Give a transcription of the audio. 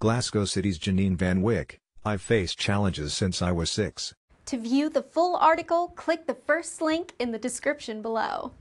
Glasgow City's Janine Van Wyck, I've faced challenges since I was 6. To view the full article, click the first link in the description below.